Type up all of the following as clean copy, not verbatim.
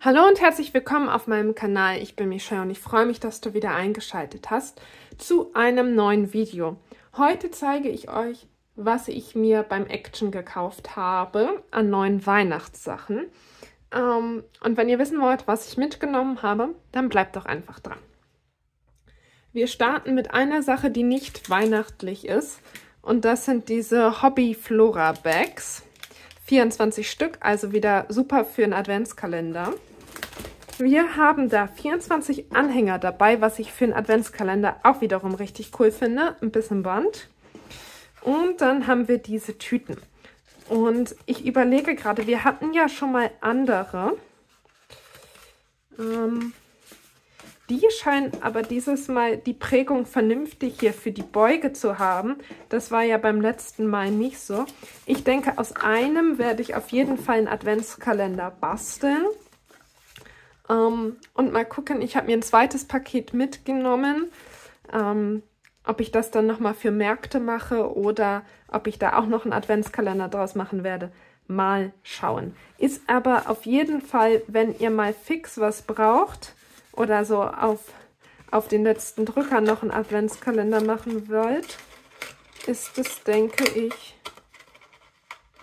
Hallo und herzlich willkommen auf meinem Kanal. Ich bin Michelle und ich freue mich, dass du wieder eingeschaltet hast zu einem neuen Video. Heute zeige ich euch, was ich mir beim Action gekauft habe an neuen Weihnachtssachen. Und wenn ihr wissen wollt, was ich mitgenommen habe, dann bleibt doch einfach dran. Wir starten mit einer Sache, die nicht weihnachtlich ist. Und das sind diese Hobby Flora Bags. 24 Stück, also wieder super für einen Adventskalender. Wir haben da 24 Anhänger dabei, was ich für einen Adventskalender auch wiederum richtig cool finde. Ein bisschen Band. Und dann haben wir diese Tüten. Und ich überlege gerade, wir hatten ja schon mal andere. Die scheinen aber dieses Mal die Prägung vernünftig hier für die Beuge zu haben. Das war ja beim letzten Mal nicht so. Ich denke, aus einem werde ich auf jeden Fall einen Adventskalender basteln. Und mal gucken, ich habe mir ein zweites Paket mitgenommen. Ob ich das dann nochmal für Märkte mache oder ob ich da auch noch einen Adventskalender draus machen werde. Mal schauen. Ist aber auf jeden Fall, wenn ihr mal fix was braucht oder so auf den letzten Drücker noch einen Adventskalender machen wollt, ist es, denke ich,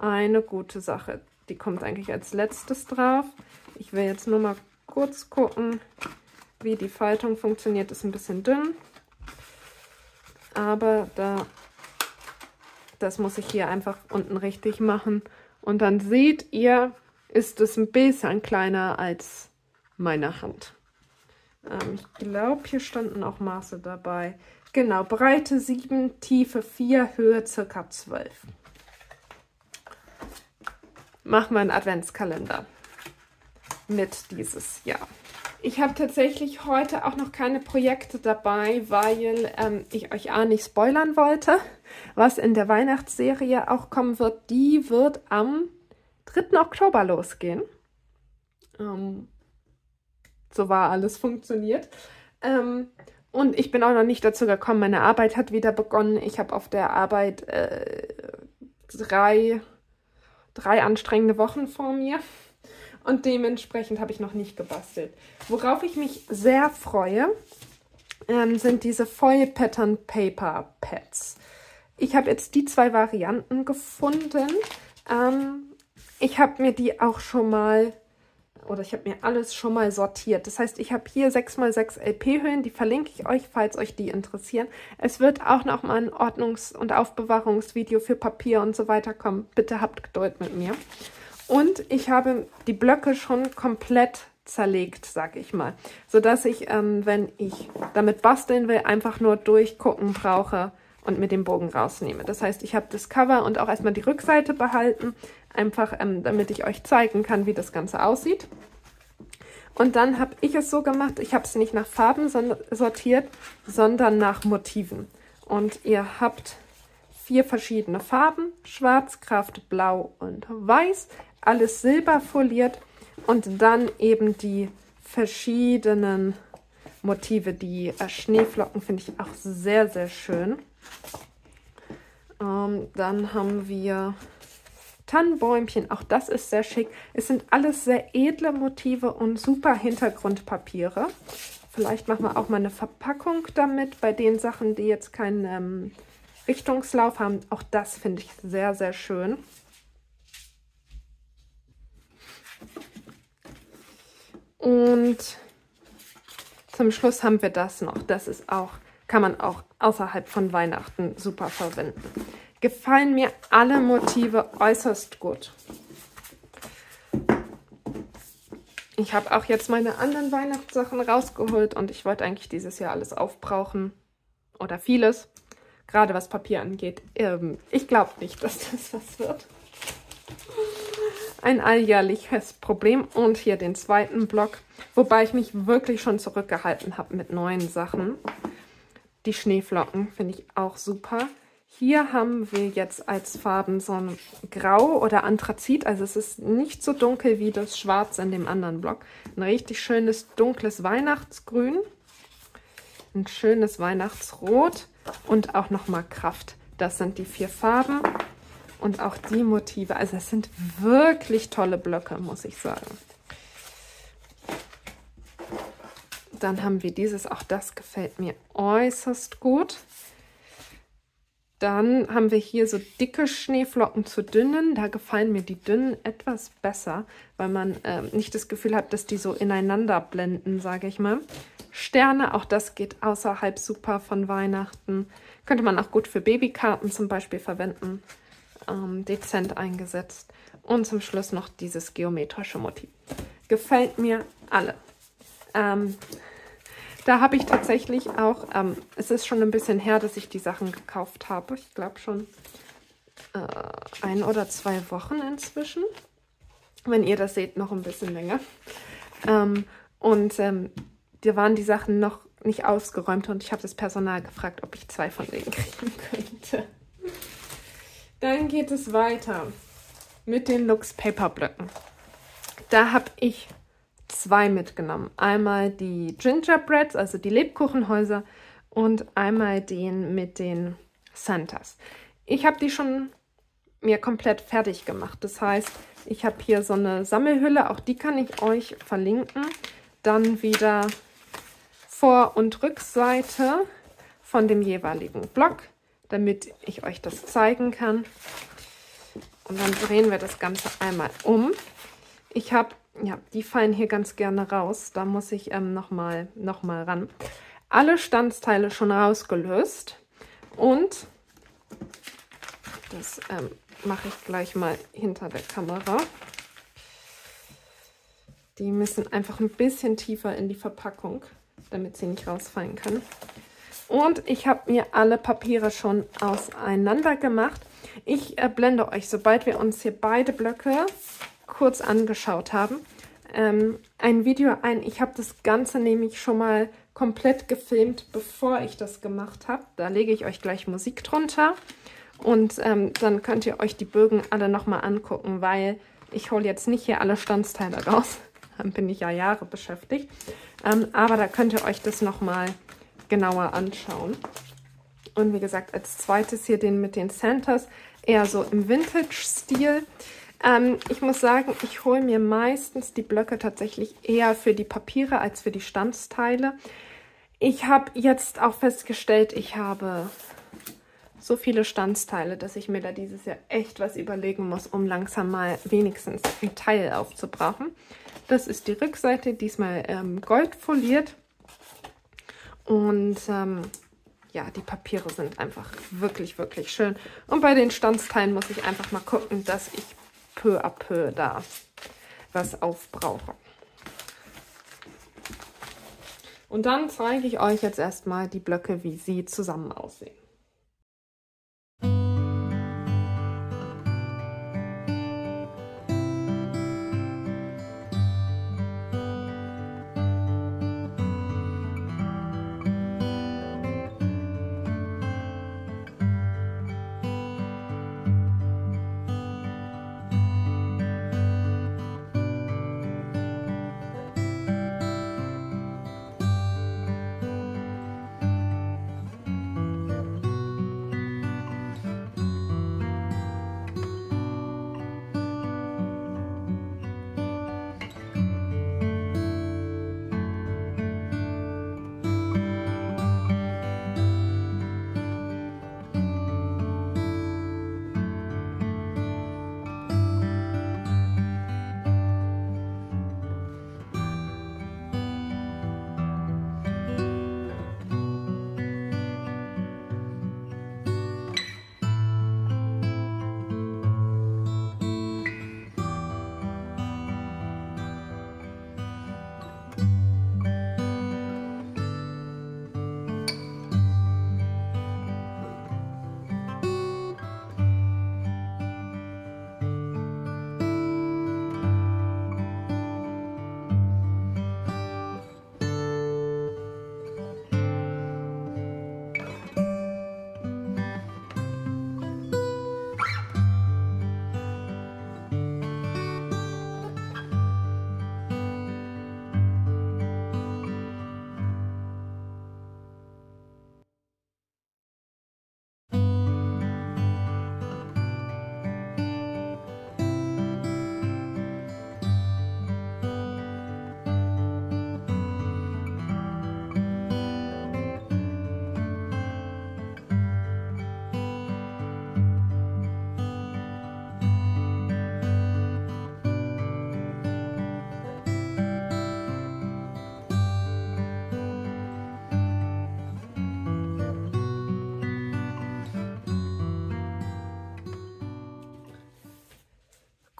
eine gute Sache. Die kommt eigentlich als letztes drauf. Ich will jetzt nur mal kurz gucken, wie die Faltung funktioniert. Ist ein bisschen dünn, aber das muss ich hier einfach unten richtig machen. Und dann seht ihr, ist es ein bisschen kleiner als meine Hand. Ich glaube, hier standen auch Maße dabei. Genau, Breite 7, Tiefe 4, Höhe ca. 12. Machen wir einen Adventskalender mit dieses Jahr. Ich habe tatsächlich heute auch noch keine Projekte dabei, weil ich euch nicht spoilern wollte, was in der Weihnachtsserie auch kommen wird. Die wird am 3. Oktober losgehen. So war alles funktioniert. Und ich bin auch noch nicht dazu gekommen. Meine Arbeit hat wieder begonnen. Ich habe auf der Arbeit drei anstrengende Wochen vor mir. Und dementsprechend habe ich noch nicht gebastelt. Worauf ich mich sehr freue, sind diese Foil Pattern Paper Pads. Ich habe jetzt die zwei Varianten gefunden. Ich habe mir die auch schon mal, oder ich habe mir alles schon mal sortiert. Das heißt, ich habe hier 6x6 LP-Höhen, die verlinke ich euch, falls euch die interessieren. Es wird auch noch mal ein Ordnungs- und Aufbewahrungsvideo für Papier und so weiter kommen. Bitte habt Geduld mit mir. Und ich habe die Blöcke schon komplett zerlegt, sag ich mal, sodass ich, wenn ich damit basteln will, einfach nur durchgucken brauche und mit dem Bogen rausnehme. Das heißt, ich habe das Cover und auch erstmal die Rückseite behalten, einfach damit ich euch zeigen kann, wie das Ganze aussieht. Und dann habe ich es so gemacht, ich habe es nicht nach Farben sortiert, sondern nach Motiven. Und ihr habt 4 verschiedene Farben, schwarz, Kraft, blau und weiß, alles silberfoliert und dann eben die verschiedenen Motive. Die Schneeflocken finde ich auch sehr, sehr schön. Dann haben wir Tannenbäumchen, auch das ist sehr schick. Es sind alles sehr edle Motive und super Hintergrundpapiere. Vielleicht machen wir auch mal eine Verpackung damit, bei den Sachen, die jetzt keinen Richtungslauf haben. Auch das finde ich sehr, sehr schön. Und zum Schluss haben wir das noch. Das ist auch, kann man auch außerhalb von Weihnachten super verwenden. Gefallen mir alle Motive äußerst gut. Ich habe auch jetzt meine anderen Weihnachtssachen rausgeholt und ich wollte eigentlich dieses Jahr alles aufbrauchen oder vieles. Gerade was Papier angeht. Ich glaube nicht, dass das was wird. Ein alljährliches Problem. Und hier den zweiten Block. Wobei ich mich wirklich schon zurückgehalten habe mit neuen Sachen. Die Schneeflocken finde ich auch super. Hier haben wir jetzt als Farben so ein Grau oder Anthrazit. Also es ist nicht so dunkel wie das Schwarz in dem anderen Block. Ein richtig schönes dunkles Weihnachtsgrün. Ein schönes Weihnachtsrot. Und auch nochmal Kraft. Das sind die 4 Farben und auch die Motive. Also es sind wirklich tolle Blöcke, muss ich sagen. Dann haben wir dieses, auch das gefällt mir äußerst gut. Dann haben wir hier so dicke Schneeflocken zu dünnen. Da gefallen mir die dünnen etwas besser, weil man nicht das Gefühl hat, dass die so ineinander blenden, sage ich mal. Sterne, auch das geht außerhalb super von Weihnachten. Könnte man auch gut für Babykarten zum Beispiel verwenden. Dezent eingesetzt. Und zum Schluss noch dieses geometrische Motiv. Gefällt mir alle. Da habe ich tatsächlich auch, es ist schon ein bisschen her, dass ich die Sachen gekauft habe. Ich glaube schon 1 oder 2 Wochen inzwischen. Wenn ihr das seht, noch ein bisschen länger. Da waren die Sachen noch nicht ausgeräumt und ich habe das Personal gefragt, ob ich 2 von denen kriegen könnte. Dann geht es weiter mit den Lux Paper Blöcken. Da habe ich 2 mitgenommen. Einmal die Gingerbreads, also die Lebkuchenhäuser, und einmal den mit den Santas. Ich habe die schon mir komplett fertig gemacht. Das heißt, ich habe hier so eine Sammelhülle, auch die kann ich euch verlinken. Dann wieder Vor- und Rückseite von dem jeweiligen Block, damit ich euch das zeigen kann. Und dann drehen wir das Ganze einmal um. Ich habe, ja, die fallen hier ganz gerne raus. Da muss ich nochmal ran. Alle Standsteile schon rausgelöst. Und das mache ich gleich mal hinter der Kamera. Die müssen einfach ein bisschen tiefer in die Verpackung, damit sie nicht rausfallen können. Und ich habe mir alle Papiere schon auseinander gemacht. Ich blende euch, sobald wir uns hier beide Blöcke kurz angeschaut haben, ein Video ein. Ich habe das Ganze nämlich schon mal komplett gefilmt, bevor ich das gemacht habe. Da lege ich euch gleich Musik drunter und dann könnt ihr euch die Bögen alle nochmal angucken, weil ich hole jetzt nicht hier alle Standsteile raus. Dann bin ich ja Jahre beschäftigt. Aber da könnt ihr euch das nochmal genauer anschauen. Und wie gesagt, als zweites hier den mit den Santas, eher so im Vintage-Stil. Ich muss sagen, ich hole mir meistens die Blöcke tatsächlich eher für die Papiere als für die Standsteile. Ich habe jetzt auch festgestellt, ich habe so viele Standsteile, dass ich mir da dieses Jahr echt was überlegen muss, um langsam mal wenigstens ein Teil aufzubrauchen. Das ist die Rückseite, diesmal goldfoliert. Und ja, die Papiere sind einfach wirklich, wirklich schön. Und bei den Standsteilen muss ich einfach mal gucken, dass ich peu à peu da was aufbrauche. Und dann zeige ich euch jetzt erstmal die Blöcke, wie sie zusammen aussehen.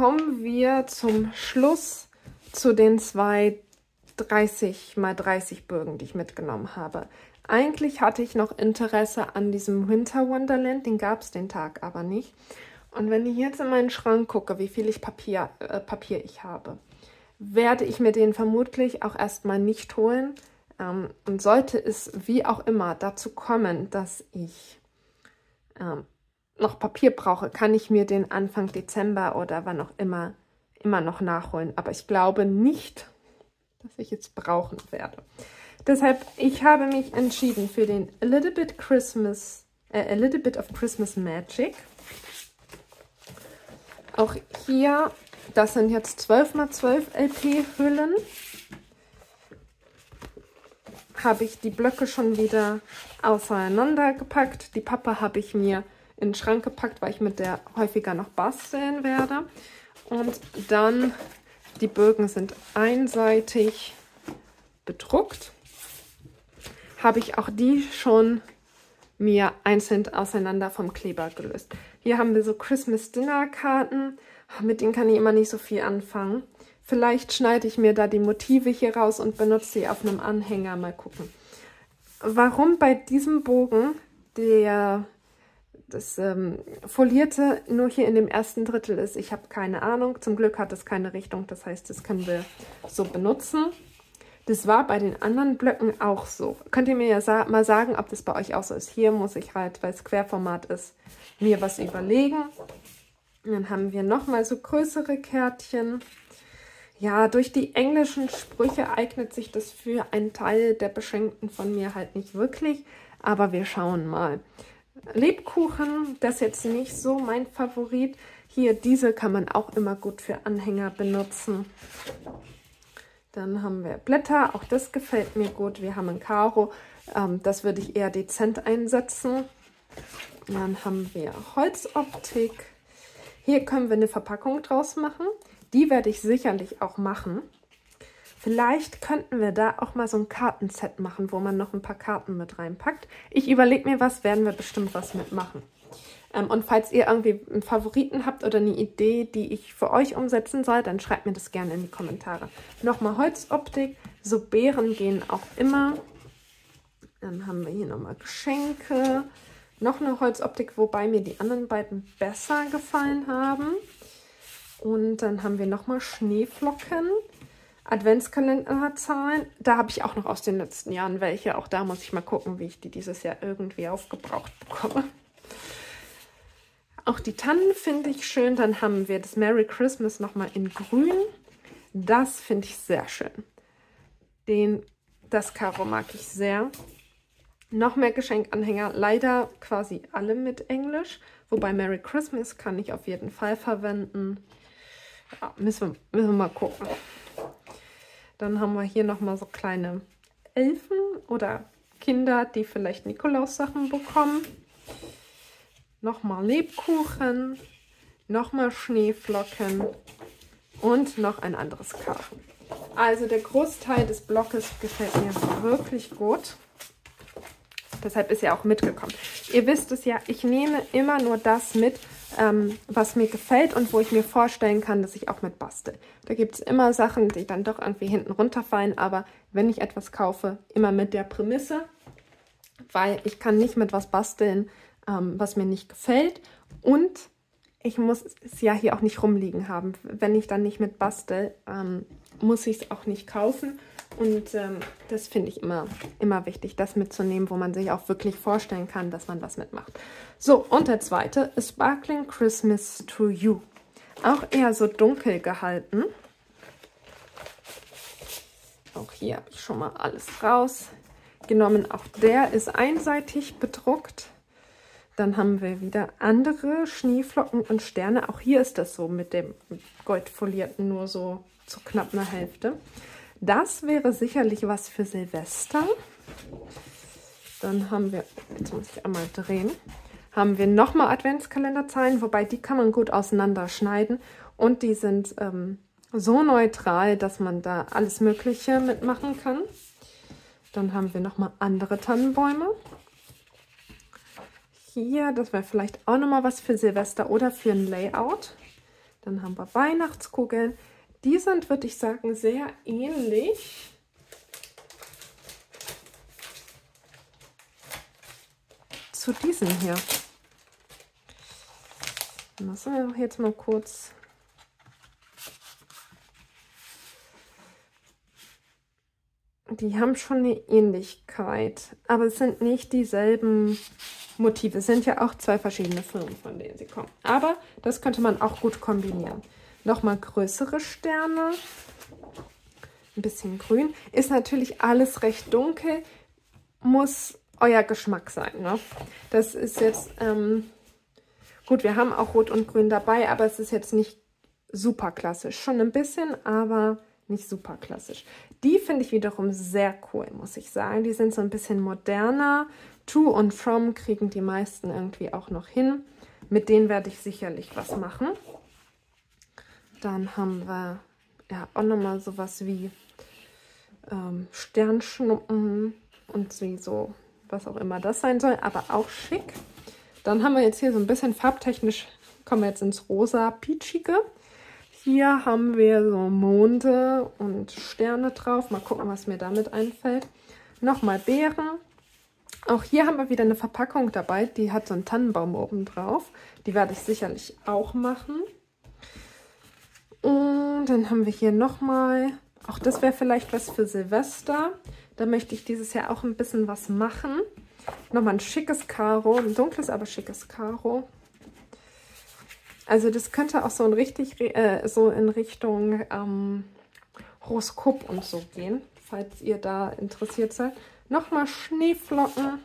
kommen wir zum Schluss zu den zwei 30x30 Bögen, die ich mitgenommen habe. Eigentlich hatte ich noch Interesse an diesem Winter Wonderland, den gab es den Tag aber nicht. Und wenn ich jetzt in meinen Schrank gucke, wie viel ich Papier ich habe, werde ich mir den vermutlich auch erstmal nicht holen. Und sollte es wie auch immer dazu kommen, dass ich noch Papier brauche, kann ich mir den Anfang Dezember oder wann auch immer noch nachholen. Aber ich glaube nicht, dass ich jetzt brauchen werde. Deshalb, ich habe mich entschieden für den A Little Bit of Christmas Magic. Auch hier, das sind jetzt 12x12 LP-Hüllen. Habe ich die Blöcke schon wieder auseinandergepackt. Die Pappe habe ich mir in den Schrank gepackt, weil ich mit der häufiger noch basteln werde. Und dann, die Bögen sind einseitig bedruckt. Habe ich auch die schon mir einzeln auseinander vom Kleber gelöst. Hier haben wir so Christmas Dinner Karten. Mit denen kann ich immer nicht so viel anfangen. Vielleicht schneide ich mir da die Motive hier raus und benutze sie auf einem Anhänger. Mal gucken. Warum bei diesem Bogen das Folierte nur hier in dem ersten Drittel ist, ich habe keine Ahnung. Zum Glück hat es keine Richtung, das heißt, das können wir so benutzen. Das war bei den anderen Blöcken auch so. Könnt ihr mir ja mal sagen, ob das bei euch auch so ist. Hier muss ich halt, weil es Querformat ist, mir was überlegen. Und dann haben wir nochmal so größere Kärtchen. Ja, durch die englischen Sprüche eignet sich das für einen Teil der Beschenkten von mir halt nicht wirklich. Aber wir schauen mal. Lebkuchen, das ist jetzt nicht so mein Favorit. Hier, diese kann man auch immer gut für Anhänger benutzen. Dann haben wir Blätter, auch das gefällt mir gut. Wir haben ein Karo, das würde ich eher dezent einsetzen. Dann haben wir Holzoptik. Hier können wir eine Verpackung draus machen. Die werde ich sicherlich auch machen. Vielleicht könnten wir da auch mal so ein Kartenset machen, wo man noch ein paar Karten mit reinpackt. Ich überlege mir was, werden wir bestimmt was mitmachen. Und falls ihr irgendwie einen Favoriten habt oder eine Idee, die ich für euch umsetzen soll, dann schreibt mir das gerne in die Kommentare. Nochmal Holzoptik, so Beeren gehen auch immer. Dann haben wir hier nochmal Geschenke. Noch eine Holzoptik, wobei mir die anderen beiden besser gefallen haben. Und dann haben wir nochmal Schneeflocken, Adventskalenderzahlen. Da habe ich auch noch aus den letzten Jahren welche. Auch da muss ich mal gucken, wie ich die dieses Jahr irgendwie aufgebraucht bekomme. Auch die Tannen finde ich schön. Dann haben wir das Merry Christmas nochmal in grün. Das finde ich sehr schön. Das Karo mag ich sehr. Noch mehr Geschenkanhänger. Leider quasi alle mit Englisch. Wobei Merry Christmas kann ich auf jeden Fall verwenden. Ja, müssen wir mal gucken. Dann haben wir hier nochmal so kleine Elfen oder Kinder, die vielleicht Nikolaus-Sachen bekommen. Nochmal Lebkuchen, nochmal Schneeflocken und noch ein anderes Karo. Also der Großteil des Blockes gefällt mir wirklich gut. Deshalb ist er auch mitgekommen. Ihr wisst es ja, ich nehme immer nur das mit, was mir gefällt und wo ich mir vorstellen kann, dass ich auch mit bastel. Da gibt es immer Sachen, die dann doch irgendwie hinten runterfallen, aber wenn ich etwas kaufe, immer mit der Prämisse, weil ich kann nicht mit was basteln, was mir nicht gefällt, und ich muss es ja hier auch nicht rumliegen haben. Wenn ich dann nicht mit bastel, muss ich es auch nicht kaufen, und das finde ich immer wichtig, das mitzunehmen, wo man sich auch wirklich vorstellen kann, dass man was mitmacht. So, und der zweite ist Sparkling Christmas to you. Auch eher so dunkel gehalten. Auch hier habe ich schon mal alles rausgenommen. Auch der ist einseitig bedruckt. Dann haben wir wieder andere Schneeflocken und Sterne. Auch hier ist das so mit dem goldfolierten nur so zu knapp einer Hälfte. Das wäre sicherlich was für Silvester. Dann haben wir, jetzt muss ich einmal drehen, haben wir nochmal Adventskalenderzeilen, wobei die kann man gut auseinanderschneiden. Und die sind so neutral, dass man da alles Mögliche mitmachen kann. Dann haben wir nochmal andere Tannenbäume. Hier, das wäre vielleicht auch nochmal was für Silvester oder für ein Layout. Dann haben wir Weihnachtskugeln. Die sind, würde ich sagen, sehr ähnlich. Zu diesen hier. Lass uns jetzt mal kurz. Die haben schon eine Ähnlichkeit, aber es sind nicht dieselben Motive. Es sind ja auch zwei verschiedene Firmen, von denen sie kommen. Aber das könnte man auch gut kombinieren. Nochmal größere Sterne, ein bisschen grün. Ist natürlich alles recht dunkel, muss euer Geschmack sein, ne? Das ist jetzt, gut, wir haben auch Rot und Grün dabei, aber es ist jetzt nicht super klassisch. Schon ein bisschen, aber nicht super klassisch. Die finde ich wiederum sehr cool, muss ich sagen. Die sind so ein bisschen moderner. To und From kriegen die meisten irgendwie auch noch hin. Mit denen werde ich sicherlich was machen. Dann haben wir ja auch nochmal sowas wie Sternschnuppen und so, was auch immer das sein soll, aber auch schick. Dann haben wir jetzt hier so ein bisschen farbtechnisch, kommen wir jetzt ins rosa-peachige. Hier haben wir so Monde und Sterne drauf. Mal gucken, was mir damit einfällt. Nochmal Beeren. Auch hier haben wir wieder eine Verpackung dabei. Die hat so einen Tannenbaum oben drauf. Die werde ich sicherlich auch machen. Und dann haben wir hier nochmal, auch das wäre vielleicht was für Silvester. Da möchte ich dieses Jahr auch ein bisschen was machen. Nochmal ein schickes Karo, ein dunkles, aber schickes Karo. Also das könnte auch so, so in Richtung Horoskop und so gehen, falls ihr da interessiert seid. Nochmal Schneeflocken.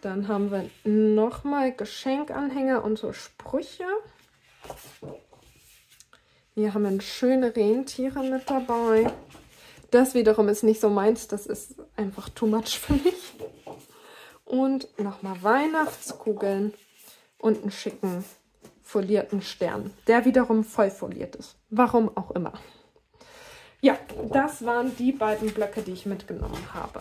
Dann haben wir nochmal Geschenkanhänger und so Sprüche. Hier haben wir schöne Rentiere mit dabei. Das wiederum ist nicht so meins, das ist einfach too much für mich. Und nochmal Weihnachtskugeln und einen schicken folierten Stern, der wiederum voll foliert ist. Warum auch immer. Ja, das waren die beiden Blöcke, die ich mitgenommen habe.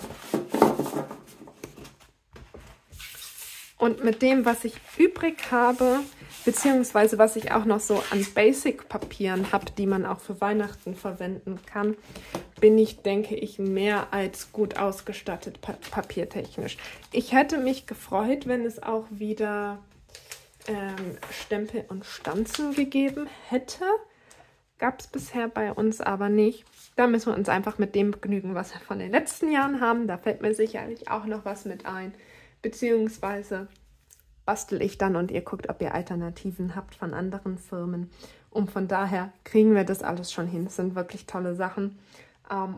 Und mit dem, was ich übrig habe, beziehungsweise was ich auch noch so an Basic-Papieren habe, die man auch für Weihnachten verwenden kann, bin ich, denke ich, mehr als gut ausgestattet papiertechnisch. Ich hätte mich gefreut, wenn es auch wieder Stempel und Stanzen gegeben hätte. Gab es bisher bei uns aber nicht. Da müssen wir uns einfach mit dem begnügen, was wir von den letzten Jahren haben. Da fällt mir sicherlich auch noch was mit ein. Beziehungsweise bastel ich dann und ihr guckt, ob ihr Alternativen habt von anderen Firmen. Und von daher kriegen wir das alles schon hin. Es sind wirklich tolle Sachen.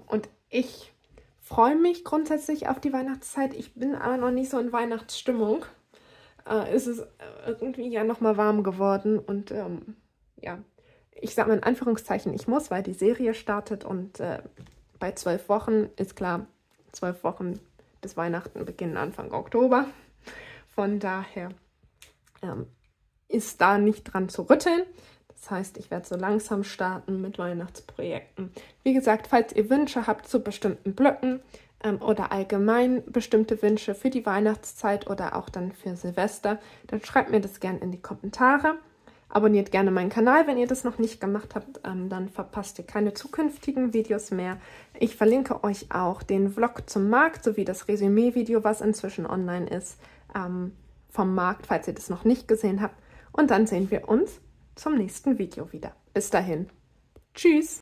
Und ich freue mich grundsätzlich auf die Weihnachtszeit. Ich bin aber noch nicht so in Weihnachtsstimmung. Ist es irgendwie ja nochmal warm geworden und ja, ich sage mal in Anführungszeichen, ich muss, weil die Serie startet und bei 12 Wochen ist klar, 12 Wochen bis Weihnachten beginnen Anfang Oktober. Von daher ist da nicht dran zu rütteln. Das heißt, ich werde so langsam starten mit Weihnachtsprojekten. Wie gesagt, falls ihr Wünsche habt zu bestimmten Blöcken, oder allgemein bestimmte Wünsche für die Weihnachtszeit oder auch dann für Silvester, dann schreibt mir das gerne in die Kommentare. Abonniert gerne meinen Kanal, wenn ihr das noch nicht gemacht habt, dann verpasst ihr keine zukünftigen Videos mehr. Ich verlinke euch auch den Vlog zum Markt sowie das Resümee-Video, was inzwischen online ist, vom Markt, falls ihr das noch nicht gesehen habt. Und dann sehen wir uns zum nächsten Video wieder. Bis dahin. Tschüss!